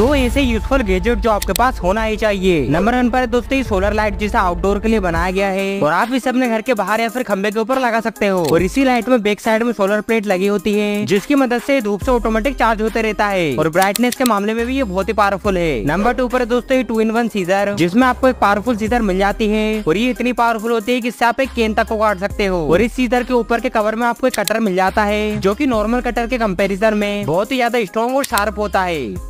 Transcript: दो ऐसे useful gadget जो आपके पास होना ही चाहिए। नंबर 1 पर दोस्तों ये सोलर लाइट जिसे आउटडोर के लिए बनाया गया है और आप इसे अपने घर के बाहर या फिर खंबे के ऊपर लगा सकते हो। और इसी लाइट में बैक साइड में सोलर प्लेट लगी होती है जिसकी मदद से धूप से ऑटोमेटिक चार्ज होते रहता है और ब्राइटनेस के मामले में भी ये बहुत ही पावरफुल है। नंबर 2 पर दोस्तों ये 2-in-1 सीजर जिसमें आपको एक पावरफुल सीजर मिल जाती है और ये इतनी पावरफुल होती है कि इससे आप एक केन तक को काट सकते हो। और इस सीजर के ऊपर के कवर में आपको एक कटर मिल जाता है जो कि नॉर्मल कटर के कंपेरिजन में बहुत ही ज्यादा स्ट्रॉन्ग और शार्प होता है।